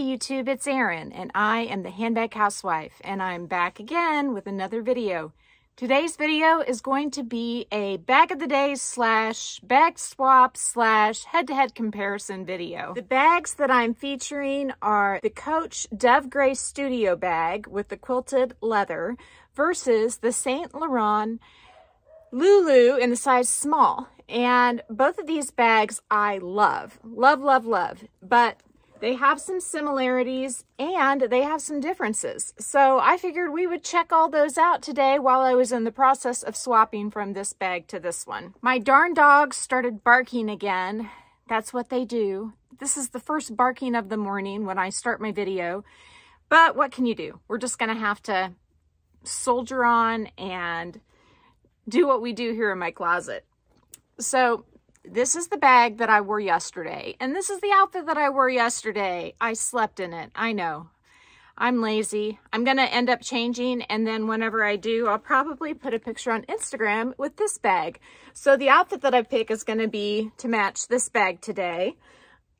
Hey YouTube, it's Erin, and I am the Handbag Housewife, and I'm back again with another video. Today's video is going to be a bag of the day slash bag swap slash head-to-head comparison video. The bags that I'm featuring are the Coach Dove Gray Studio bag with the quilted leather versus the Saint Laurent Lou Lou in the size small. And both of these bags I love, love, love, love, but they have some similarities and they have some differences. So I figured we would check all those out today while I was in the process of swapping from this bag to this one. My darn dogs started barking again. That's what they do. This is the first barking of the morning when I start my video. But what can you do? We're just gonna have to soldier on and do what we do here in my closet. So this is the bag that I wore yesterday, and this is the outfit that I wore yesterday. I slept in it. I know. I'm lazy. I'm going to end up changing, and then whenever I do, I'll probably put a picture on Instagram with this bag. So the outfit that I pick is going to be to match this bag today.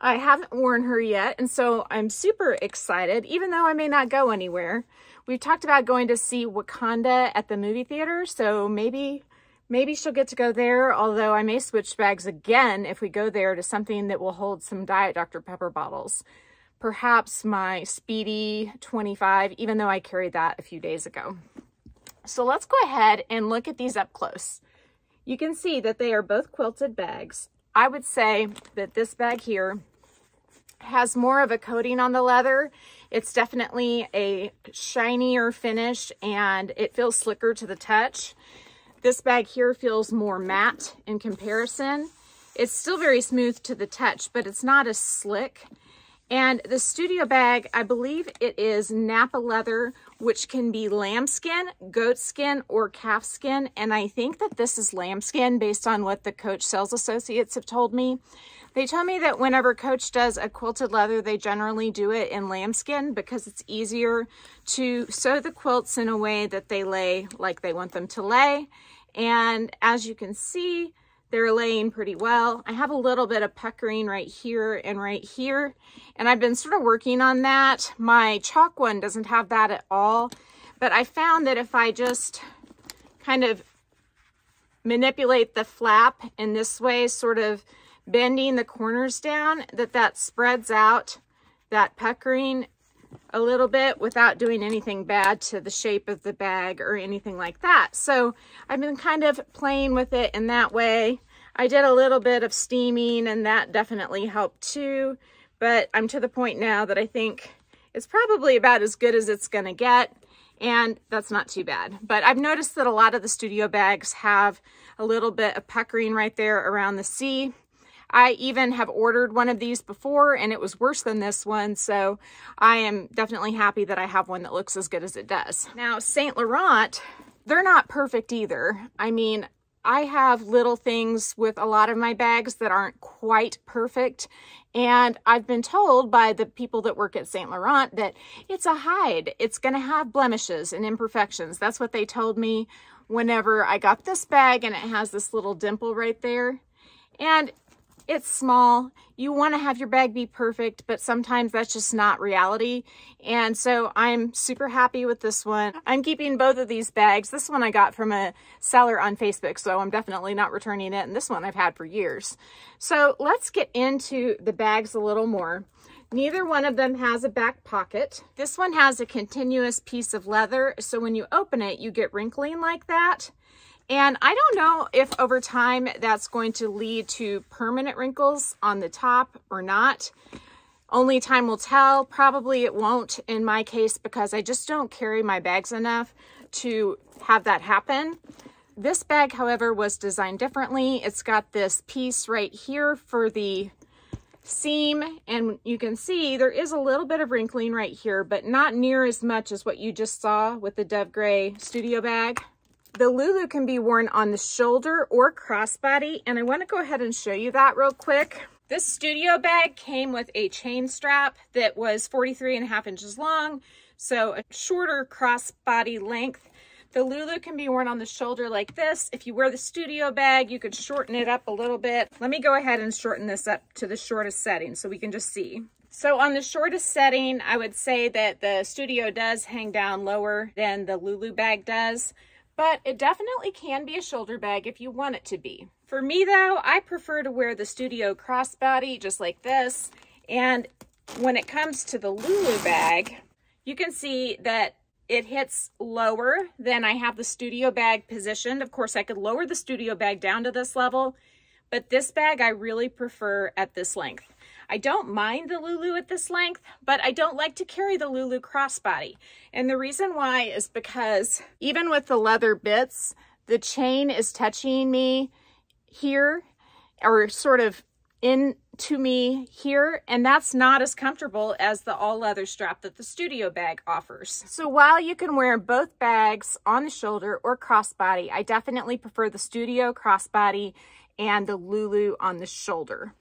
I haven't worn her yet, and so I'm super excited, even though I may not go anywhere. We've talked about going to see Wakanda at the movie theater, so maybe she'll get to go there, although I may switch bags again if we go there to something that will hold some Diet Dr. Pepper bottles. Perhaps my Speedy 25, even though I carried that a few days ago. So let's go ahead and look at these up close. You can see that they are both quilted bags. I would say that this bag here has more of a coating on the leather. It's definitely a shinier finish and it feels slicker to the touch. This bag here feels more matte in comparison. It's still very smooth to the touch, but it's not as slick. And the studio bag, I believe it is Napa leather, which can be lambskin, goatskin, or calfskin. And I think that this is lambskin based on what the Coach sales associates have told me. They told me that whenever Coach does a quilted leather, they generally do it in lambskin because it's easier to sew the quilts in a way that they lay like they want them to lay. And as you can see, they're laying pretty well. I have a little bit of puckering right here, and I've been sort of working on that. My chalk one doesn't have that at all, but I found that if I just kind of manipulate the flap in this way, sort of bending the corners down, that spreads out that puckering a little bit without doing anything bad to the shape of the bag or anything like that. So I've been kind of playing with it in that way. I did a little bit of steaming and that definitely helped too, but I'm to the point now that I think it's probably about as good as it's gonna get, and that's not too bad. But I've noticed that a lot of the studio bags have a little bit of puckering right there around the C. I even have ordered one of these before and it was worse than this one, so I am definitely happy that I have one that looks as good as it does. Now, Saint Laurent, they're not perfect either. I mean, I have little things with a lot of my bags that aren't quite perfect, and I've been told by the people that work at Saint Laurent that it's a hide. It's gonna have blemishes and imperfections. That's what they told me whenever I got this bag, and it has this little dimple right there. And it's small. You want to have your bag be perfect, but sometimes that's just not reality. And so I'm super happy with this one. I'm keeping both of these bags. This one I got from a seller on Facebook, so I'm definitely not returning it. And this one I've had for years. So let's get into the bags a little more. Neither one of them has a back pocket. This one has a continuous piece of leather. So when you open it, you get wrinkling like that. And I don't know if over time that's going to lead to permanent wrinkles on the top or not. Only time will tell. Probably it won't in my case because I just don't carry my bags enough to have that happen. This bag, however, was designed differently. It's got this piece right here for the seam, and you can see there is a little bit of wrinkling right here, but not near as much as what you just saw with the Dove Gray Studio bag. The Lulu can be worn on the shoulder or crossbody, and I want to go ahead and show you that real quick. This studio bag came with a chain strap that was 43.5 inches long, so a shorter crossbody length. The Lulu can be worn on the shoulder like this. If you wear the studio bag, you could shorten it up a little bit. Let me go ahead and shorten this up to the shortest setting so we can just see. So on the shortest setting, I would say that the Studio does hang down lower than the Lulu bag does, but it definitely can be a shoulder bag if you want it to be. For me though, I prefer to wear the Studio crossbody just like this. And when it comes to the Lulu bag, you can see that it hits lower than I have the Studio bag positioned. Of course, I could lower the Studio bag down to this level, but this bag I really prefer at this length. I don't mind the Lulu at this length, but I don't like to carry the Lulu crossbody. And the reason why is because even with the leather bits, the chain is touching me here, or sort of into me here, and that's not as comfortable as the all leather strap that the Studio bag offers. So while you can wear both bags on the shoulder or crossbody, I definitely prefer the Studio crossbody and the Lulu on the shoulder.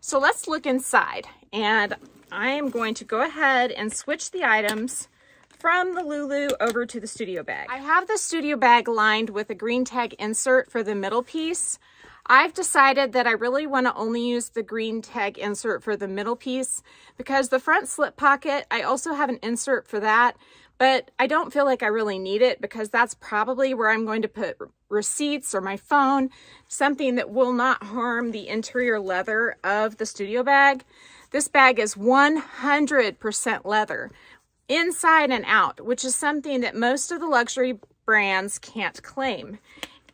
So let's look inside, and I am going to go ahead and switch the items from the Lulu over to the Studio bag. I have the Studio bag lined with a green tag insert for the middle piece. I've decided that I really want to only use the green tag insert for the middle piece because the front slip pocket, I also have an insert for that, but I don't feel like I really need it because that's probably where I'm going to put receipts or my phone, something that will not harm the interior leather of the Studio bag. This bag is 100% leather, inside and out, which is something that most of the luxury brands can't claim.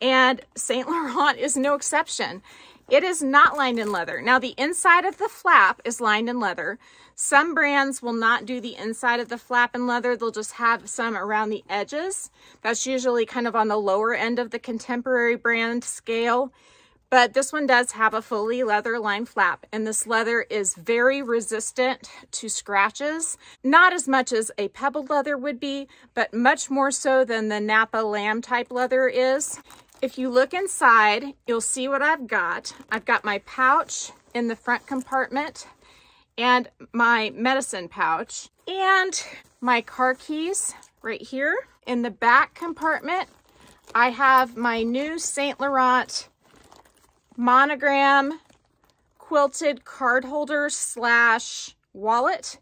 And Saint Laurent is no exception. It is not lined in leather. Now the inside of the flap is lined in leather. Some brands will not do the inside of the flap in leather. They'll just have some around the edges. That's usually kind of on the lower end of the contemporary brand scale. But this one does have a fully leather lined flap, and this leather is very resistant to scratches. Not as much as a pebbled leather would be, but much more so than the Napa lamb type leather is. If you look inside, you'll see what I've got. I've got my pouch in the front compartment and my medicine pouch and my car keys right here. In the back compartment, I have my new Saint Laurent monogram quilted card holder slash wallet.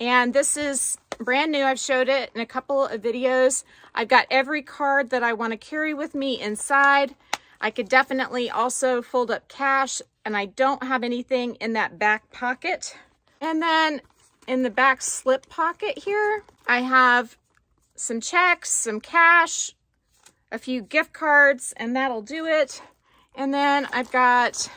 And this is brand new. I've showed it in a couple of videos. I've got every card that I want to carry with me inside. I could definitely also fold up cash, and I don't have anything in that back pocket. And then in the back slip pocket here, I have some checks, some cash, a few gift cards, and that'll do it. And then I've got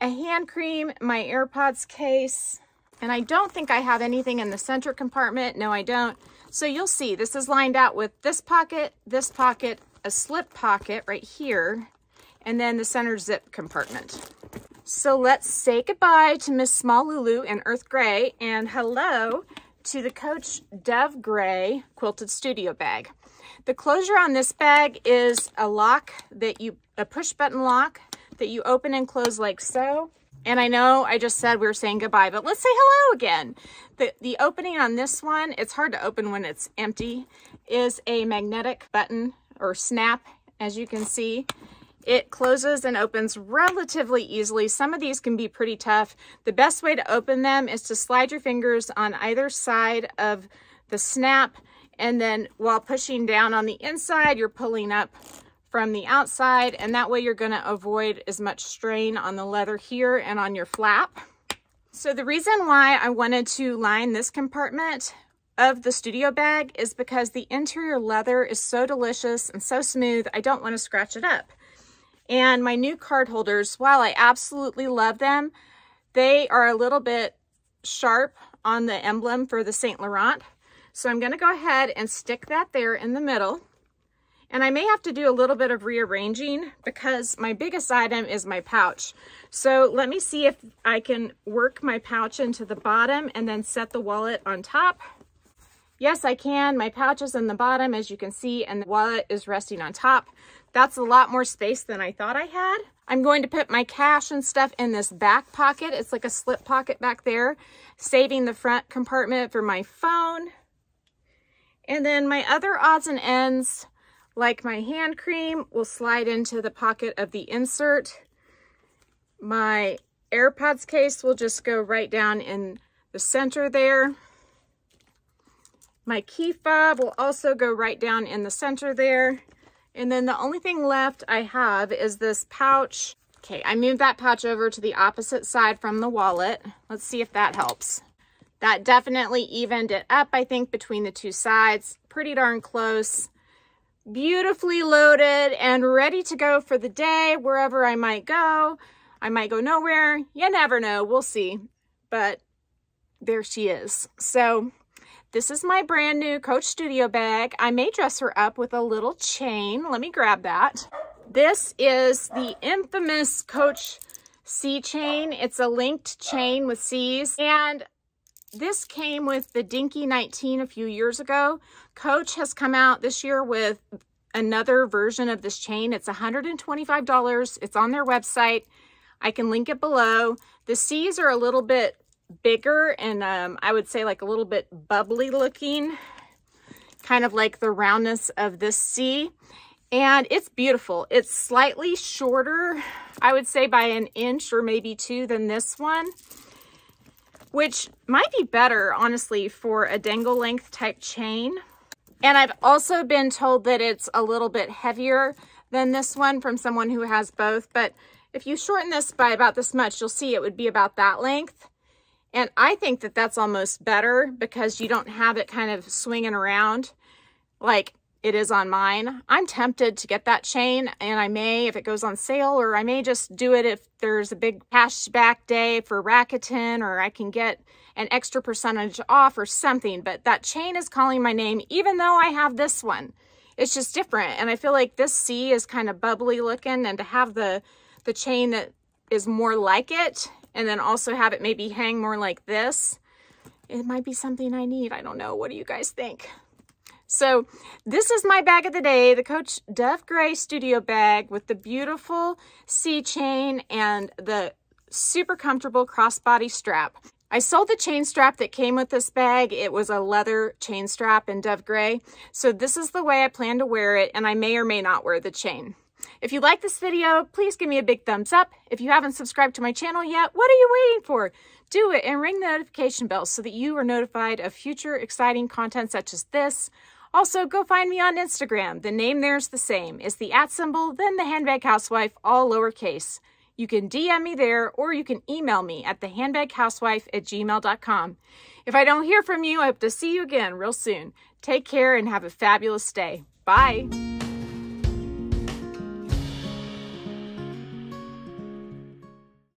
a hand cream, my AirPods case, and I don't think I have anything in the center compartment. No, I don't. So you'll see this is lined out with this pocket, a slip pocket right here, and then the center zip compartment. So let's say goodbye to Miss Small Loulou in Earth Grey and hello to the Coach Dove Gray Quilted Studio bag. The closure on this bag is a lock that a push button lock that you open and close like so. And I know I just said we were saying goodbye, but let's say hello again. The opening on this one, it's hard to open when it's empty, is a magnetic button or snap, as you can see. It closes and opens relatively easily. Some of these can be pretty tough. The best way to open them is to slide your fingers on either side of the snap, and then while pushing down on the inside, you're pulling up from the outside, and that way you're going to avoid as much strain on the leather here and on your flap. So the reason why I wanted to line this compartment of the Studio bag is because the interior leather is so delicious and so smooth, I don't want to scratch it up. And my new card holders, while I absolutely love them, they are a little bit sharp on the emblem for the Saint Laurent. So I'm going to go ahead and stick that there in the middle. And I may have to do a little bit of rearranging because my biggest item is my pouch. So let me see if I can work my pouch into the bottom and then set the wallet on top. Yes, I can. My pouch is in the bottom, as you can see, and the wallet is resting on top. That's a lot more space than I thought I had. I'm going to put my cash and stuff in this back pocket. It's like a slip pocket back there, saving the front compartment for my phone. And then my other odds and ends, like my hand cream, will slide into the pocket of the insert. My AirPods case will just go right down in the center there. My key fob will also go right down in the center there. And then the only thing left I have is this pouch. Okay, I moved that pouch over to the opposite side from the wallet. Let's see if that helps. That definitely evened it up, I think, between the two sides. Pretty darn close. Beautifully loaded and ready to go for the day, wherever I might go. I might go nowhere. You never know. We'll see. But there she is. So this is my brand new Coach Studio bag. I may dress her up with a little chain. Let me grab that. This is the infamous Coach C chain. It's a linked chain with C's. And this came with the Dinky 19 a few years ago. Coach has come out this year with another version of this chain. It's $125. It's on their website. I can link it below. The C's are a little bit bigger and I would say like a little bit bubbly looking, kind of like the roundness of this C, and it's beautiful. It's slightly shorter, I would say by an inch or maybe two than this one, which might be better honestly for a dangle length type chain. And I've also been told that it's a little bit heavier than this one from someone who has both, but if you shorten this by about this much, you'll see it would be about that length. And I think that that's almost better because you don't have it kind of swinging around like it is on mine. I'm tempted to get that chain, and I may if it goes on sale, or I may just do it if there's a big cashback day for Rakuten, or I can get an extra percentage off or something. But that chain is calling my name even though I have this one. It's just different. And I feel like this C is kind of bubbly looking, and to have the chain that is more like it, and then also have it maybe hang more like this, it might be something I need. I don't know. What do you guys think? So this is my bag of the day, the Coach Dove Gray Studio bag with the beautiful C chain and the super comfortable crossbody strap. I sold the chain strap that came with this bag. It was a leather chain strap in Dove Gray. So this is the way I plan to wear it, and I may or may not wear the chain. If you like this video, please give me a big thumbs up. If you haven't subscribed to my channel yet, what are you waiting for? Do it and ring the notification bell so that you are notified of future exciting content such as this. Also, go find me on Instagram. The name there's the same. It's the @ symbol, then the handbag housewife, all lowercase. You can DM me there, or you can email me at thehandbaghousewife@gmail.com. If I don't hear from you, I hope to see you again real soon. Take care and have a fabulous day. Bye.